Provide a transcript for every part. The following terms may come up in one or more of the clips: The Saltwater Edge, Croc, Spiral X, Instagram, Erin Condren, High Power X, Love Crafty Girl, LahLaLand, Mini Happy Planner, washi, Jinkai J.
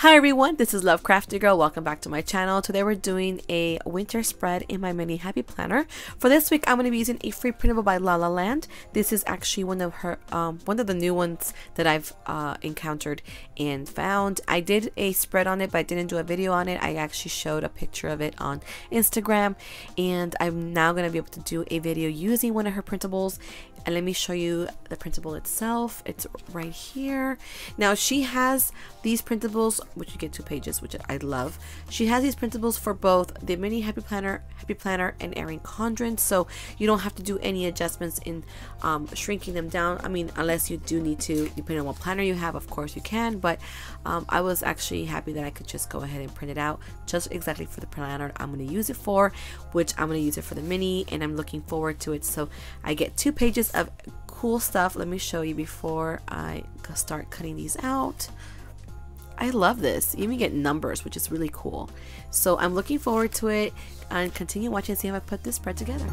Hi everyone, this is Love Crafty Girl. Welcome back to my channel. Today we're doing a winter spread in my Mini Happy Planner. For this week, I'm going to be using a free printable by LahLaLand. This is actually one of the new ones that I've encountered and found. I did a spread on it, but I didn't do a video on it. I actually showed a picture of it on Instagram, and I'm now going to be able to do a video using one of her printables. And let me show you the printable itself. It's right here. Now she has these printables, which you get 2 pages, which I love. She has these printables for both the Mini Happy Planner, and Erin Condren. So you don't have to do any adjustments in shrinking them down. I mean, unless you do need to, depending on what planner you have, of course you can. But I was actually happy that I could just go ahead and print it out just exactly for the planner I'm going to use it for, which I'm going to use it for the Mini, and I'm looking forward to it. So I get 2 pages of cool stuff. Let me show you before I start cutting these out. I love this. You even get numbers, which is really cool. So I'm looking forward to it, and continue watching and see how I put this spread together.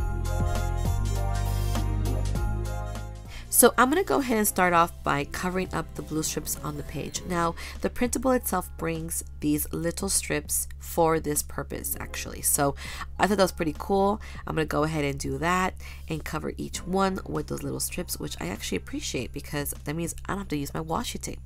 So I'm going to go ahead and start off by covering up the blue strips on the page. Now, the printable itself brings these little strips for this purpose, actually. So I thought that was pretty cool. I'm going to go ahead and do that and cover each one with those little strips, which I actually appreciate because that means I don't have to use my washi tape.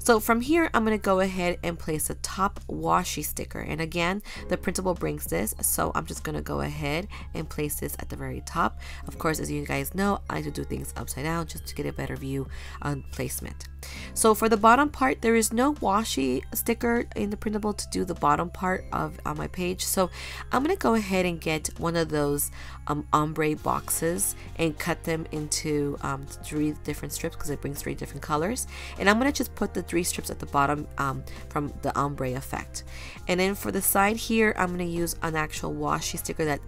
So from here, I'm going to go ahead and place the top washi sticker. And again, the printable brings this. So I'm just going to go ahead and place this at the very top. Of course, as you guys know, I like to do things upside down, just to get a better view on placement. So for the bottom part, there is no washi sticker in the printable to do the bottom part of on my page. So I'm going to go ahead and get one of those ombre boxes and cut them into 3 different strips because it brings 3 different colors. And I'm going to just put the 3 strips at the bottom from the ombre effect. And then for the side here, I'm going to use an actual washi sticker that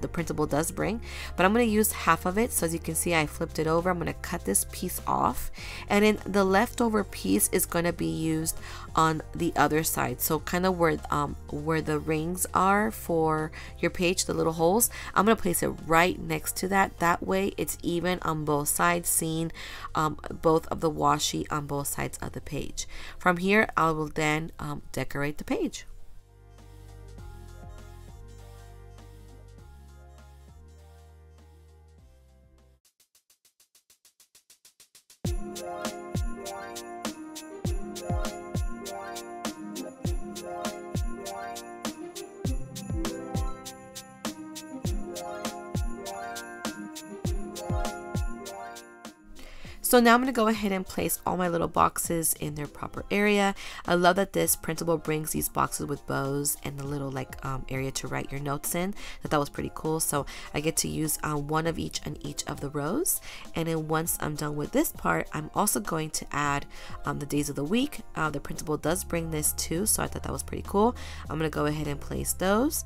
the printable does bring, but I'm going to use half of it. So as you can see, I flipped it over. I'm going to cut this piece off, and then the leftover piece is going to be used on the other side. So kind of where the rings are for your page, the little holes, I'm going to place it right next to that. That way it's even on both sides, seeing both of the washi on both sides of the page. From here, I will then decorate the page. So now I'm going to go ahead and place all my little boxes in their proper area. I love that this printable brings these boxes with bows and the little like area to write your notes in. That was pretty cool. So I get to use one of each on each of the rows. And then once I'm done with this part, I'm also going to add the days of the week. The printable does bring this too, so I thought that was pretty cool. I'm going to go ahead and place those.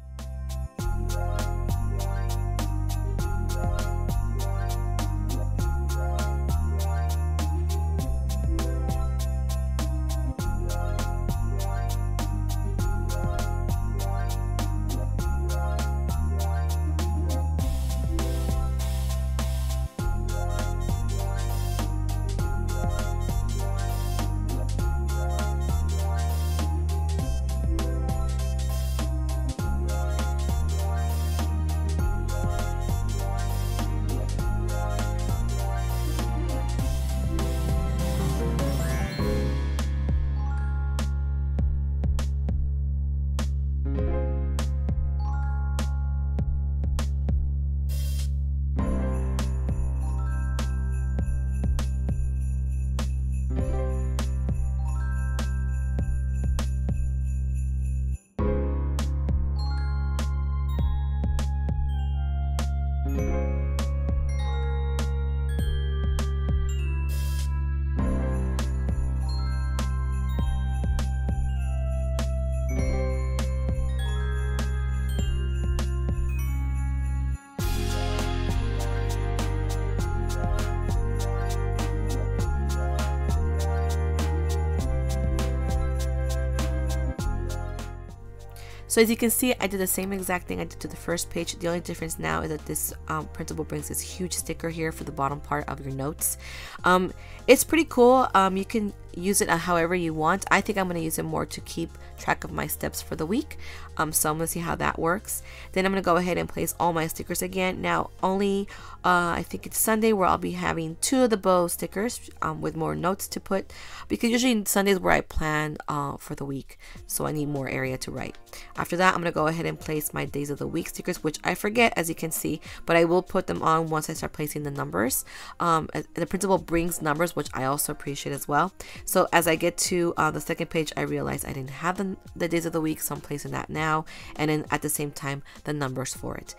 So as you can see, I did the same exact thing I did to the first page. The only difference now is that this printable brings this huge sticker here for the bottom part of your notes. It's pretty cool. You can use it however you want. I think I'm going to use it more to keep track of my steps for the week. So I'm going to see how that works. Then I'm going to go ahead and place all my stickers again. Now only, I think it's Sunday where I'll be having 2 of the bow stickers with more notes to put, because usually Sundays where I plan for the week. So I need more area to write. After that, I'm going to go ahead and place my days of the week stickers, which I forget, as you can see, but I will put them on once I start placing the numbers. The printable brings numbers, which I also appreciate as well. So as I get to the second page, I realized I didn't have the days of the week, so I'm placing that now, and then at the same time, the numbers for it.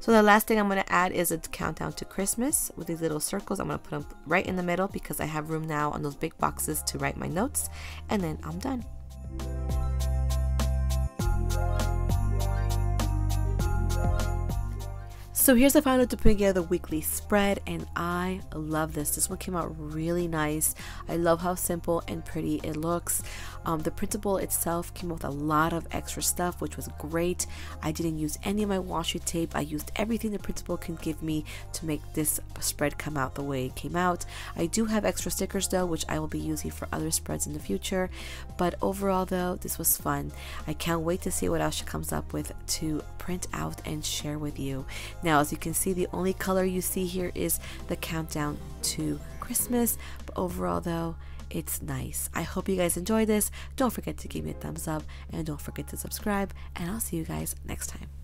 So the last thing I'm going to add is a countdown to Christmas with these little circles. I'm going to put them right in the middle because I have room now on those big boxes to write my notes, and then I'm done. So here's the final to put together the weekly spread, and I love this. This one came out really nice. I love how simple and pretty it looks. The printable itself came with a lot of extra stuff, which was great. I didn't use any of my washi tape. I used everything the printable can give me to make this spread come out the way it came out. I do have extra stickers though, which I will be using for other spreads in the future. But overall though, this was fun. I can't wait to see what else she comes up with to print out and share with you. Now, as you can see, the only color you see here is the countdown to Christmas, but overall though, it's nice. I hope you guys enjoy this. Don't forget to give me a thumbs up, and don't forget to subscribe, and I'll see you guys next time.